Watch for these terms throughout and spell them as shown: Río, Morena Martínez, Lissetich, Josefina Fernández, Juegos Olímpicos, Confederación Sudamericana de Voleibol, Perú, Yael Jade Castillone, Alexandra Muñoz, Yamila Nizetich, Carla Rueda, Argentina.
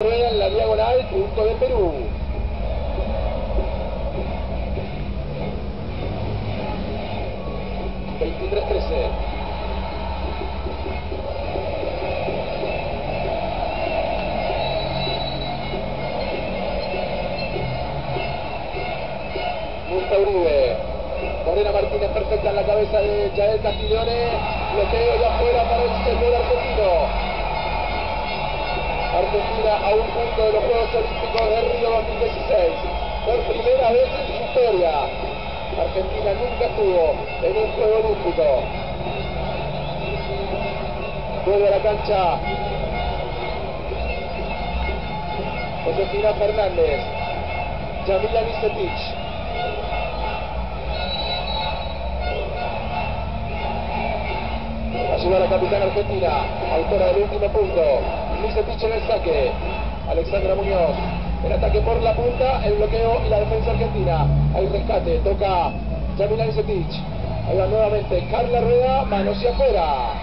Rueda en la diagonal, punto de Perú. Morena Martínez perfecta en la cabeza de Yael Castillone. Bloqueo de afuera para el sector argentino. Argentina a un punto de los Juegos Olímpicos de Río 2016. Por primera vez en su historia, Argentina nunca estuvo en un Juego Olímpico. Vuelve a la cancha Josefina Fernández, Yamila Nizetich. Ayuda a la capitana argentina, autora del último punto. Lissetich en el saque. Alexandra Muñoz. El ataque por la punta, el bloqueo y la defensa argentina. Hay rescate, toca Yamila Nizetich. Ahí va nuevamente Carla Rueda, mano hacia afuera.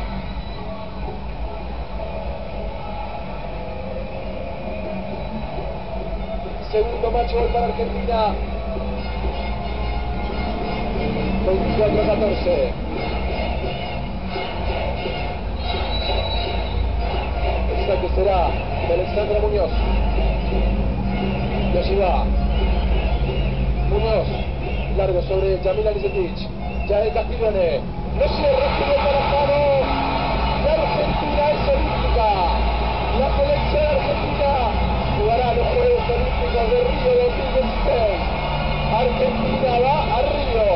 Segundo match ball para Argentina. 24-14. Que será de Alexandra Muñoz. Y allí va Muñoz, largo sobre Yamila Nizetich. Yael Castillone, no cierra, sigue para Pablo. La Argentina es olímpica. La selección argentina jugará los Juegos Olímpicos de Río 2016. Argentina va a Río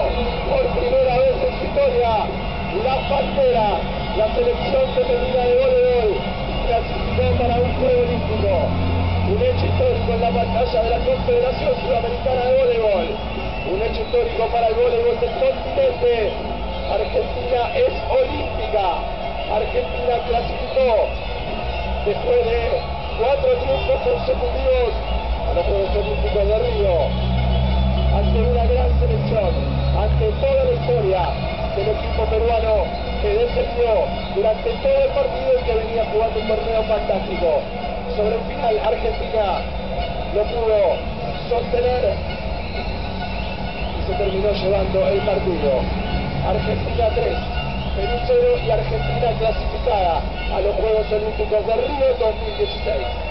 por primera vez en su historia. La Pantera, la selección femenina de voleibol, para un Juego Olímpico, un hecho histórico en la pantalla de la Confederación Sudamericana de Voleibol, un hecho histórico para el voleibol del continente. Argentina es olímpica. Argentina clasificó después de 4 triunfos consecutivos a los Juegos Olímpicos de Río, ante una gran selección, ante toda la historia del equipo peruano, que defendió durante todo el partido y que venía jugando un torneo fantástico. Sobre el final, Argentina lo pudo sostener y se terminó llevando el partido. Argentina 3, Perú 0, y Argentina clasificada a los Juegos Olímpicos de Río 2016.